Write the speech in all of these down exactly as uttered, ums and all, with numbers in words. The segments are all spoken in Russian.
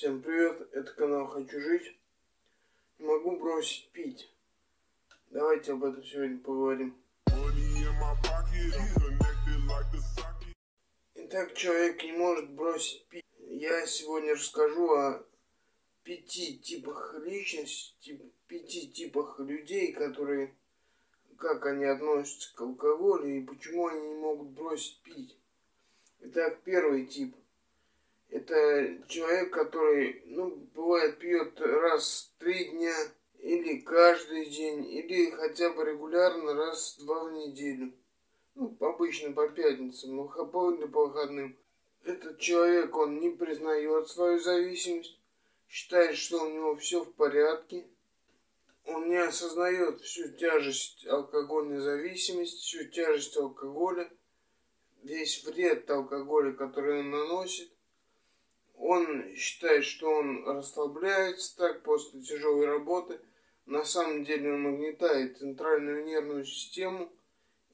Всем привет, это канал Хочу Жить. Не могу бросить пить. Давайте об этом сегодня поговорим. Итак, человек не может бросить пить. Я сегодня расскажу о пяти типах личности, пяти типах людей, которые, как они относятся к алкоголю и почему они не могут бросить пить. Итак, первый тип. Это человек, который, ну, бывает, пьет раз в три дня, или каждый день, или хотя бы регулярно раз в два в неделю. Ну, обычно по пятницам, но холодно по выходным. Этот человек, он не признает свою зависимость, считает, что у него все в порядке. Он не осознает всю тяжесть алкогольной зависимости, всю тяжесть алкоголя, весь вред алкоголя, который он наносит. Он считает, что он расслабляется так после тяжелой работы. На самом деле он нагнетает центральную нервную систему.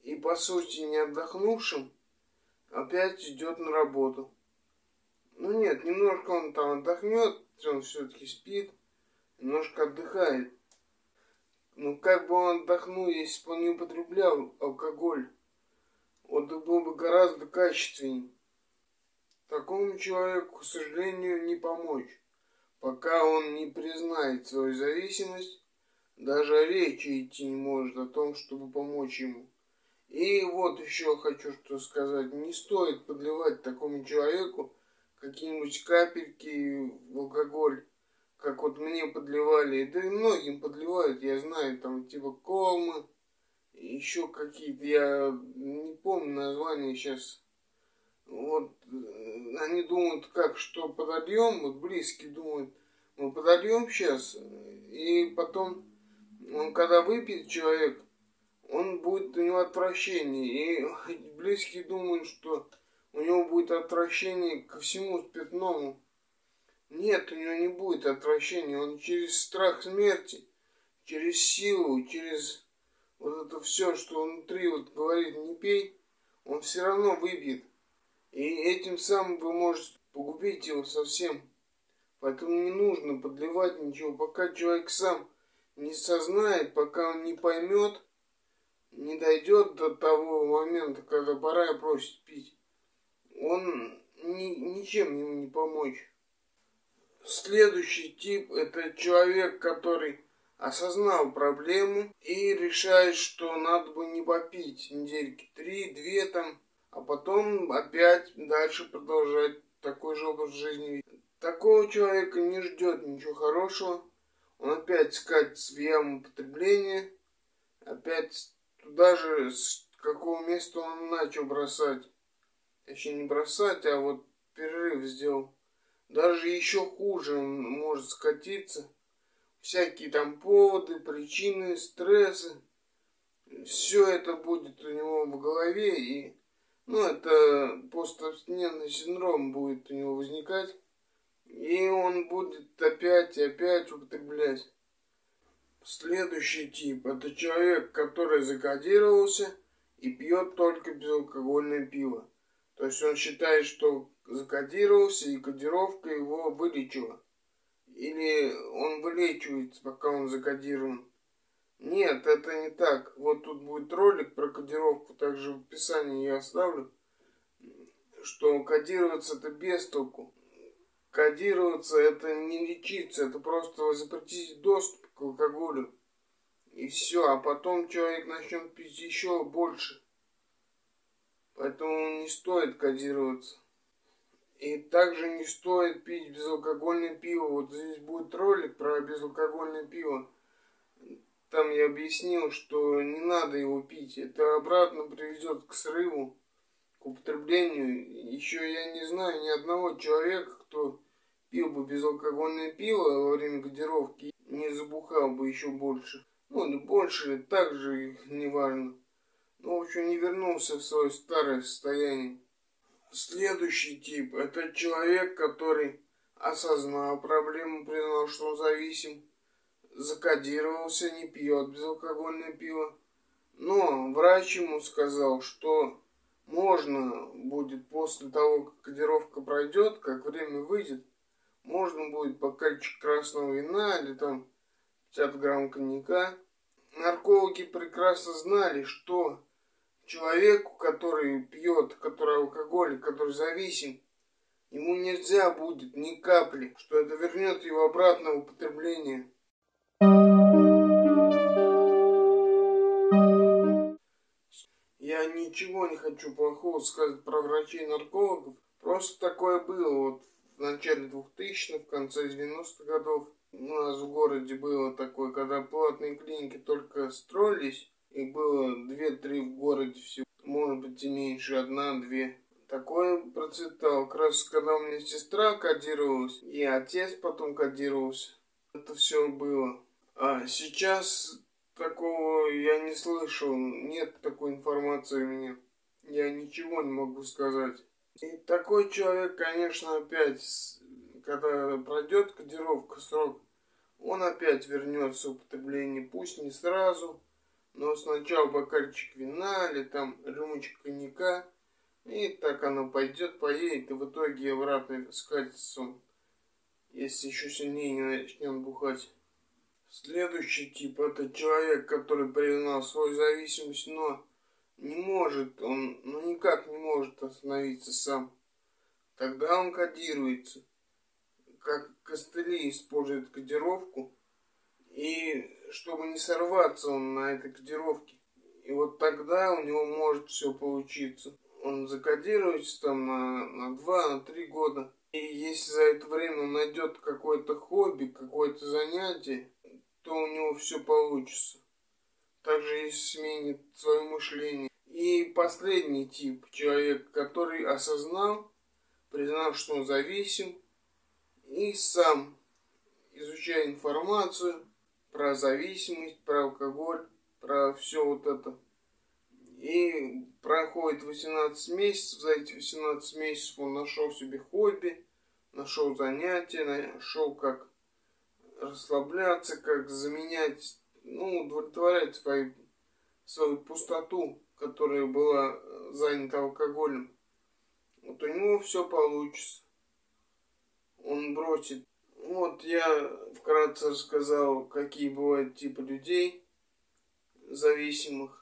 И по сути не отдохнувшим опять идет на работу. Ну нет, немножко он там отдохнет, он все-таки спит, немножко отдыхает. Но как бы он отдохнул, если бы он не употреблял алкоголь, отдых был бы гораздо качественнее. Такому человеку, к сожалению, не помочь, пока он не признает свою зависимость, даже речи идти не может о том, чтобы помочь ему. И вот еще хочу что сказать, не стоит подливать такому человеку какие-нибудь капельки в алкоголь, как вот мне подливали, да и многим подливают, я знаю, там типа колмы, еще какие-то, я не помню название сейчас. Вот они думают, как, что подольем, вот близкие думают, мы подольем сейчас, и потом, он когда выпьет человек, он будет, у него отвращение, и близкие думают, что у него будет отвращение ко всему спиртному. Нет, у него не будет отвращения, он через страх смерти, через силу, через вот это все, что внутри вот говорит не пей, он все равно выпьет. И этим самым вы можете погубить его совсем. Поэтому не нужно подливать ничего, пока человек сам не сознает, пока он не поймет, не дойдет до того момента, когда пора бросить пить. Он ни, ничем ему не помочь. Следующий тип – это человек, который осознал проблему и решает, что надо бы не попить недельки три-две там, а потом опять дальше продолжать такой же образ жизни. Такого человека не ждет ничего хорошего. Он опять скатится в яму употребления. Опять туда же, с какого места он начал бросать. Точнее не бросать, а вот перерыв сделал. Даже еще хуже он может скатиться. Всякие там поводы, причины, стрессы. Все это будет у него в голове и... Ну, это постабстинентный синдром будет у него возникать, и он будет опять и опять употреблять. Следующий тип – это человек, который закодировался и пьет только безалкогольное пиво. То есть он считает, что закодировался, и кодировка его вылечила. Или он вылечивается, пока он закодирован. Нет, это не так. Вот тут будет ролик про кодировку, также в описании я оставлю, что кодироваться это без толку. Кодироваться это не лечиться, это просто вы запретите доступ к алкоголю. И все, а потом человек начнет пить еще больше. Поэтому не стоит кодироваться. И также не стоит пить безалкогольное пиво. Вот здесь будет ролик про безалкогольное пиво. Там я объяснил, что не надо его пить. Это обратно приведет к срыву, к употреблению. Еще я не знаю ни одного человека, кто пил бы безалкогольное пиво во время кодировки, не забухал бы еще больше. Ну, не больше, так же не важно. Но, в общем, не вернулся в свое старое состояние. Следующий тип – это человек, который осознал проблему, признал, что он зависим. Закодировался, не пьет безалкогольное пиво. Но врач ему сказал, что можно будет после того, как кодировка пройдет, как время выйдет, Можно будет бокальчик красного вина или там пятьдесят грамм коньяка. Наркологи прекрасно знали, что человеку, который пьет, который алкоголик, который зависим, ему нельзя будет ни капли, что это вернет его обратно в употребление. Я ничего не хочу плохого сказать про врачей и наркологов. Просто такое было вот в начале двухтысячных, в конце девяностых годов. У нас в городе было такое, когда платные клиники только строились. Их было две-три в городе всего. Может быть и меньше, одна-две. Такое процветало. Как раз когда у меня сестра кодировалась, и отец потом кодировался. Это все было. А сейчас такого я не слышал. Нет такой информации у меня. Я ничего не могу сказать. И такой человек, конечно, опять, когда пройдет кодировка, срок, он опять вернется в употребление. Пусть не сразу, но сначала бокальчик вина или там рюмочек коньяка. И так оно пойдет, поедет, и в итоге обратно скатится он, если еще сильнее не начнет бухать. Следующий тип – это человек, который признал свою зависимость, но не может, он ну, никак не может остановиться сам. Тогда он кодируется, как костыли использует кодировку, и чтобы не сорваться он на этой кодировке, и вот тогда у него может все получиться. Он закодируется там на, на два, на три года. И если за это время он найдет какое-то хобби, какое-то занятие, то у него все получится. Также если сменит свое мышление. И последний тип человека, который осознал, признал, что он зависим, и сам, изучая информацию про зависимость, про алкоголь, про все вот это, и проходит восемнадцать месяцев, за эти восемнадцать месяцев он нашел себе хобби, нашел занятия, нашел как расслабляться, как заменять, ну, удовлетворять свою, свою пустоту, которая была занята алкоголем. Вот у него все получится. Он бросит. Вот я вкратце рассказал, какие бывают типы людей зависимых.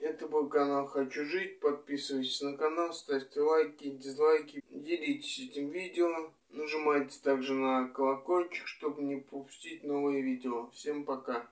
Это был канал «Хочу жить». Подписывайтесь на канал, ставьте лайки, дизлайки, делитесь этим видео. Нажимайте также на колокольчик, чтобы не пропустить новые видео. Всем пока!